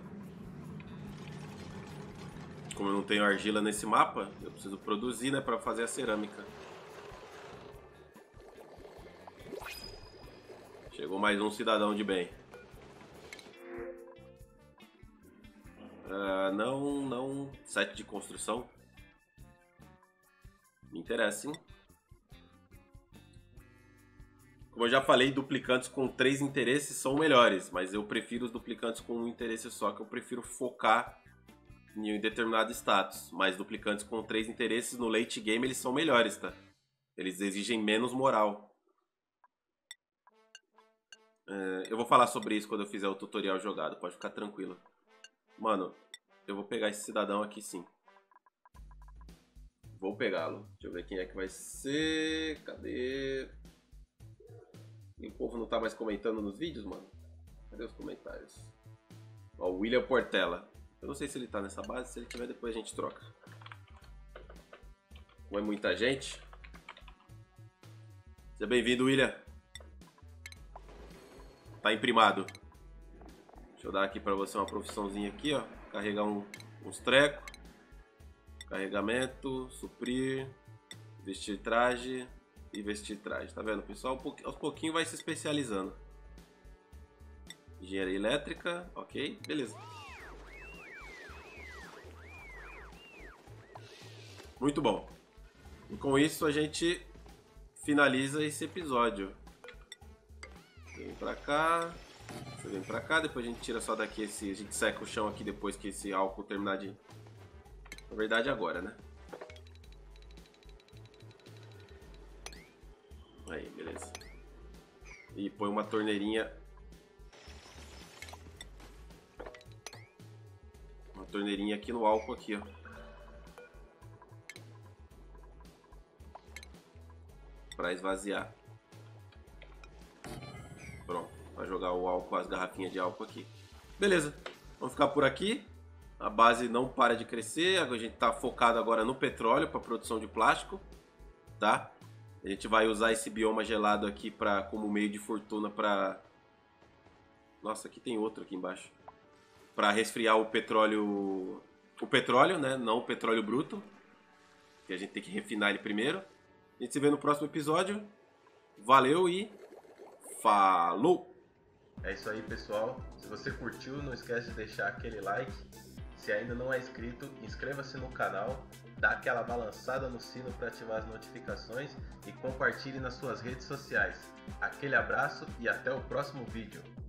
Como eu não tenho argila nesse mapa, eu preciso produzir, né, para fazer a cerâmica. Chegou mais um cidadão de bem. Ah, não, não, sete de construção. Me interessa, hein? Como eu já falei, duplicantes com três interesses são melhores, mas eu prefiro os duplicantes com um interesse só, que eu prefiro focar em um determinado status. Mas duplicantes com três interesses no late game, eles são melhores, tá? Eles exigem menos moral. É, eu vou falar sobre isso quando eu fizer o tutorial jogado, pode ficar tranquilo. Mano, eu vou pegar esse cidadão aqui sim. Vou pegá-lo. Deixa eu ver quem é que vai ser. Cadê? E o povo não tá mais comentando nos vídeos, mano? Cadê os comentários? Ó, o William Portela. Eu não sei se ele tá nessa base, se ele tiver depois a gente troca. Não é muita gente? Seja bem-vindo, William. Tá imprimado. Deixa eu dar aqui pra você uma profissãozinha aqui, ó. Carregar um, uns trecos. Carregamento, suprir, vestir traje e vestir traje. Tá vendo, pessoal? Aos pouquinhos vai se especializando. Engenharia elétrica, ok, beleza. Muito bom. E com isso a gente finaliza esse episódio. Vem pra cá, você vem pra cá, depois a gente tira só daqui esse... A gente seca o chão aqui depois que esse álcool terminar de... Na verdade agora, né? Aí, beleza. E põe uma torneirinha... Uma torneirinha aqui no álcool aqui, ó. Pra esvaziar. Pronto, vai jogar o álcool, as garrafinhas de álcool aqui. Beleza, vamos ficar por aqui. A base não para de crescer, a gente está focado agora no petróleo para produção de plástico, tá? A gente vai usar esse bioma gelado aqui pra, como meio de fortuna para... Nossa, aqui tem outro aqui embaixo. Para resfriar o petróleo, o petróleo, né? Não o petróleo bruto, que a gente tem que refinar ele primeiro. A gente se vê no próximo episódio. Valeu e... Falou! É isso aí, pessoal. Se você curtiu, não esquece de deixar aquele like. Se ainda não é inscrito, inscreva-se no canal, dá aquela balançada no sino para ativar as notificações e compartilhe nas suas redes sociais. Aquele abraço e até o próximo vídeo.